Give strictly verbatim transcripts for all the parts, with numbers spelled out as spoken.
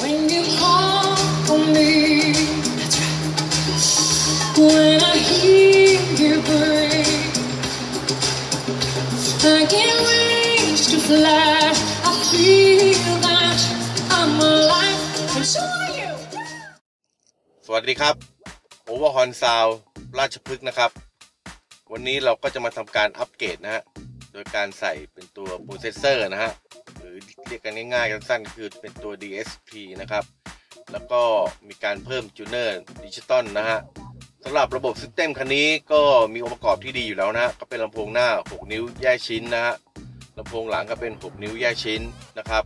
When you call for me, that's right. When I hear you breathe, I can't wait to fly. I feel that I'm alive. I'm so are you. สวัสดีครับโอเวอร์ฮอนซาวด์ราชพฤกษ์นะครับวันนี้เราก็จะมาทำการอัปเกรดนะฮะโดยการใส่เป็นตัวโปรเซสเซอร์นะฮะหรือเรียกกันง่ายๆสั้นๆคือเป็นตัว ดี เอส พี นะครับแล้วก็มีการเพิ่มจูเนอร์ดิจิตอลนะฮะสำหรับระบบซิสเต็มคันนี้ก็มีองค์ประกอบที่ดีอยู่แล้วนะฮะก็เป็นลำโพงหน้าหกนิ้วแยกชิ้นนะฮะลำโพงหลังก็เป็นหกนิ้วแยกชิ้นนะครับ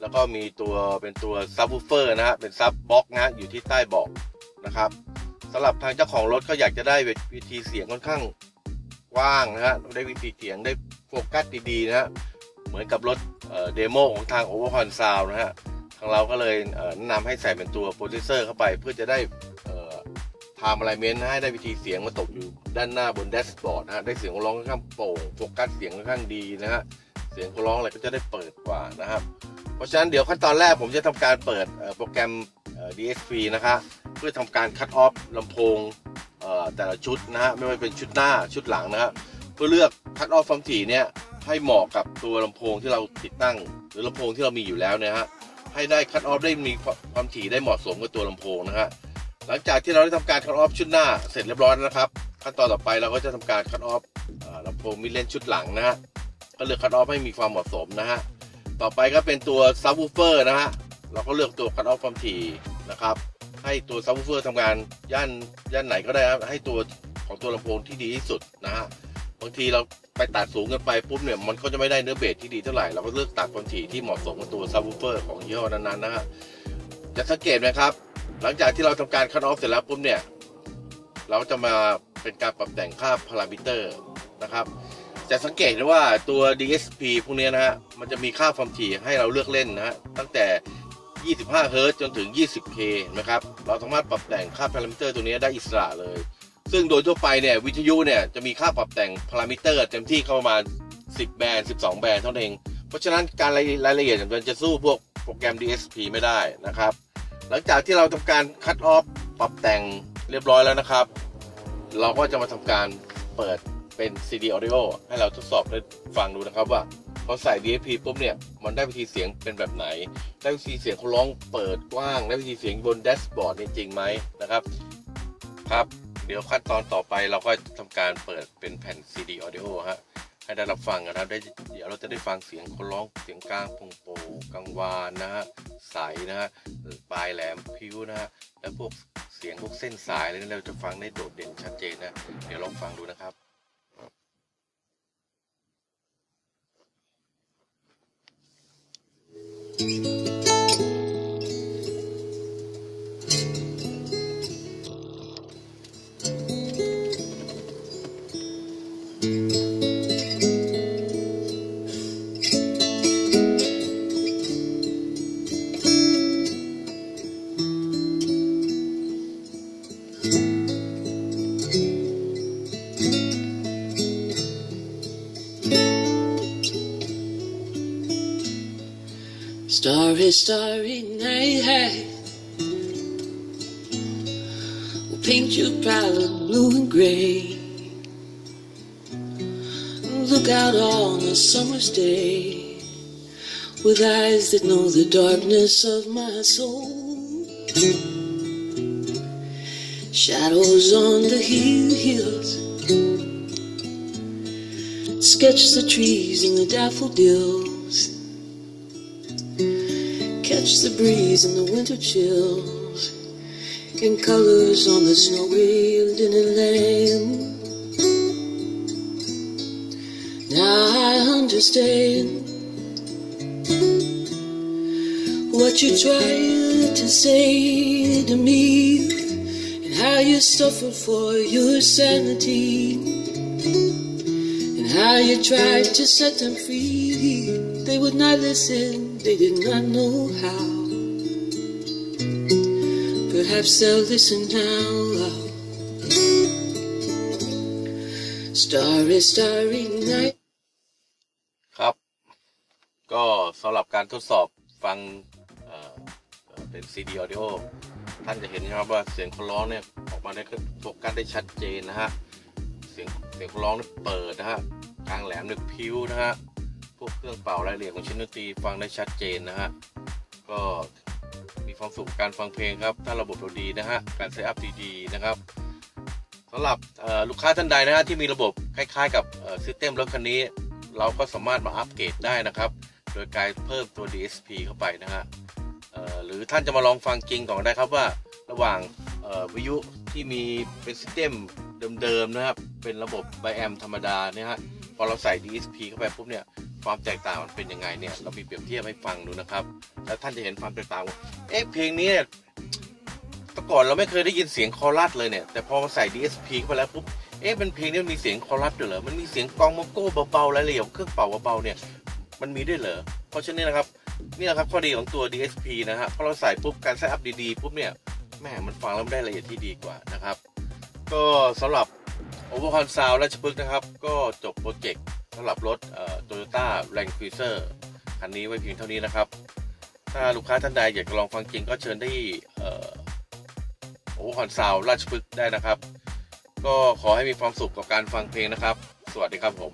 แล้วก็มีตัวเป็นตัวซับวูฟเฟอร์นะฮะเป็นซับบ็อกซ์นะฮะอยู่ที่ใต้เบาะนะครับสำหรับทางเจ้าของรถก็อยากจะได้วิธีเสียงค่อนข้างกว้างนะฮะได้วิธีเสียงได้โฟกัสดีๆนะฮะเหมือนกับรถเดโมของทาง Overhorn Sound นะฮะทางเราก็เลยแนะนำให้ใส่เป็นตัวโปรเซสเซอร์เข้าไปเพื่อจะได้ทำอะไรเม้นให้ได้วิธีเสียงมาตกอยู่ด้านหน้าบนแดชบอร์ดนะฮะได้เสียงร้องค่อนข้างโปร่งโฟกัสเสียงค่อนข้างดีนะฮะเสียงร้องอะไรก็จะได้เปิดกว่านะครับเพราะฉะนั้นเดี๋ยวขั้นตอนแรกผมจะทำการเปิดโปรแกรม ดี เอส พี นะคะเพื่อทำการคัตออฟลำโพงแต่ละชุดนะฮะไม่ว่าเป็นชุดหน้าชุดหลังนะฮะเพื่อเลือกคัตออฟความถี่เนี่ยให้เหมาะกับตัวลำโพงที่เราติดตั้งหรือลำโพงที่เรามีอยู่แล้วนะฮะให้ได้คัตออฟได้มีความถี่ได้เหมาะสมกับตัวลำโพงนะฮะหลังจากที่เราได้ทำการคัตออฟชุดหน้าเสร็จเรียบร้อยนะครับขั้นตอนต่อไปเราก็จะทำการคัตออฟลำโพงมิดเลนชุดหลังนะฮะก็เลือกคัตออฟให้มีความเหมาะสมนะฮะต่อไปก็เป็นตัวซับวูฟเฟอร์นะฮะเราก็เลือกตัวคัตออฟความถี่นะครับให้ตัวซับวูฟเฟอร์ทำงานย่านย่านไหนก็ได้ครับให้ตัวของตัวลำโพงที่ดีที่สุดนะฮะบางทีเราไปตัดสูงกันไปปุ๊บเนี่ยมันก็จะไม่ได้เนื้อเบสที่ดีเท่าไหร่เราก็เลือกตัดความถี่ที่เหมาะสมกับตัวซับวูฟเฟอร์ของยี่ห้อนั้นๆนะฮะจะสังเกตไหมครับหลังจากที่เราทำการคัตออฟเสร็จแล้วปุ๊บเนี่ยเราจะมาเป็นการปรับแต่งค่าพารามิเตอร์นะครับจะสังเกตได้ว่าตัว ดี เอส พี พวกนี้นะฮะมันจะมีค่าความถี่ให้เราเลือกเล่นนะฮะตั้งแต่ยี่สิบห้า เฮิรตซ์จนถึง ยี่สิบ เค นะครับเราสามารถปรับแต่งค่าพารามิเตอร์ตัวนี้ได้อิสระเลยซึ่งโดยทั่วไปเนี่ยวิทยุเนี่ยจะมีค่าปรับแต่งพารามิเตอร์เต็มที่เข้าประมาณสิบแบนด์สิบสองแบนด์เท่านั้นเองเพราะฉะนั้นการรายละเอียดมันจะสู้พวกโปรแกรม ดี เอส พี ไม่ได้นะครับหลังจากที่เราทำการคัตออฟปรับแต่งเรียบร้อยแล้วนะครับเราก็จะมาทำการเปิดเป็น ซี ดี Audio ให้เราทดสอบได้ฟังดูนะครับว่าพอใส่ ดี เอส พี ปุ๊บเนี่ยมันได้วิธีเสียงเป็นแบบไหนได้วิธีเสียงเขาร้องเปิดกว้างได้วิธีเสียงบนแดชบอร์ดจริงไหมนะครับครับเดี๋ยวขั้นตอนต่อไปเราก็ทำการเปิดเป็นแผ่น ซี ดี Audio ฮะให้ได้รับฟังนะครับได้เดี๋ยวเราจะได้ฟังเสียงคนร้องเสียงกลางโปร่งโปร่งกลางวานนะฮะใสนะฮะปลายแหลมพิ้วนะฮะและพวกเสียงพวกเส้นสายอะไรนี่เราจะฟังได้โดดเด่นชัดเจนนะเดี๋ยวลองฟังดูนะครับStarry, starry night, we'll paint your palette blue and gray. Look out on a summer's day with eyes that know the darkness of my soul. Shadows on the hills sketch the trees and the daffodils. Catch the breeze and the winter chills in colors on the snowy linen land. Now I understand what you tried to say to me and how you suffered for your sanity and how you tried to set them free. They would not listen, they did not know how. Perhaps they'll listen now. Starry, starry night. ครับก็สำหรับการทดสอบฟัง เป็น ซี ดี Audio ท่านจะเห็นนะครับว่าเสียงคนร้องเนี่ยออกมาได้โฟกัสได้ชัดเจนนะฮะเสียงเสียงคนร้องเนี่ยเปิดนะฮะกลางแหลมเนี่ยพิ้วนะฮะพวกเครื่องเป่ารายละเอียดของชิ้นดนตรีฟังได้ชัดเจนนะฮะก็มีความสุขการฟังเพลงครับถ้าระบบเราดีนะฮะการเซตอัพดีๆนะครับสำหรับลูกค้าท่านใดนะฮะที่มีระบบคล้ายๆกับซิสเต็มรถคันนี้เราก็สามารถมาอัปเกรดได้นะครับโดยการเพิ่มตัว ดี เอส พี เข้าไปนะฮะหรือท่านจะมาลองฟังจริงก่อนได้ครับว่าระหว่างวิทยุที่มีเป็นซิสเต็มเดิมๆนะครับเป็นระบบไบแอมธรรมดาเนี่ยฮะพอเราใส่ ดี เอส พี เข้าไปปุ๊บเนี่ยความแตกต่างมันเป็นยังไงเนี่ยเรามีเปรียบเทียบให้ฟังดูนะครับแล้วท่านจะเห็นความแตกต่างว่าเอ๊ะเพลงนี้แต่ก่อนเราไม่เคยได้ยินเสียงคอรัสเลยเนี่ยแต่พอมาใส่ ดี เอส พี เข้าไปแล้วปุ๊บเอ๊ะเป็นเพลงนี้มีเสียงคอรัสด้วยเหรอมันมีเสียงกองมังโก้เบาๆรายละเอียดเครื่องเป่าเบาๆเนี่ยมันมีด้วยเหรอเพราะฉะนั้นนะครับนี่แหละครับข้อดีของตัว ดี เอส พี นะฮะพอเราใส่ปุ๊บการเซตอัพดีๆปุ๊บเนี่ยแหมมันฟังแล้วได้รายละเอียดที่ดีกว่านะครับก็สำหรับโอเวอร์คอนซาวด์ราชพฤกษ์นะครับก็จบโปรเจกต์สำหรับรถโตโยต้าแลนด์ครูเซอร์คันนี้ไว้เพียงเท่านี้นะครับถ้าลูกค้าท่านใดอยากลองฟังจริงก็เชิญได้โอเวอร์คอนซาวด์ราชพฤกษ์ได้นะครับก็ขอให้มีความสุขกับการฟังเพลงนะครับสวัสดีครับผม